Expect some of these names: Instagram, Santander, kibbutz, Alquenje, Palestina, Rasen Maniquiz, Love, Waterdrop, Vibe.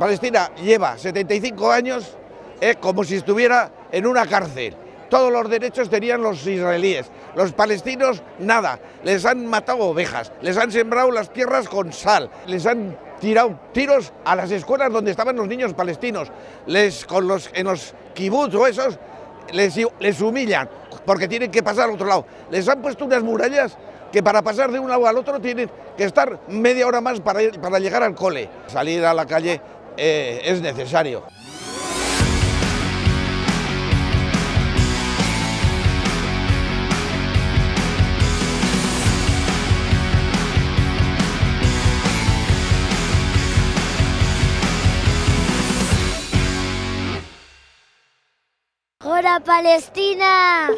Palestina lleva 75 años como si estuviera en una cárcel. Todos los derechos tenían los israelíes, los palestinos nada, les han matado ovejas, les han sembrado las tierras con sal, les han tirado tiros a las escuelas donde estaban los niños palestinos, en los kibbutz o esos les humillan porque tienen que pasar al otro lado, les han puesto unas murallas que para pasar de un lado al otro tienen que estar media hora más para llegar al cole. Salir a la calle es necesario. ¡Hora Palestina!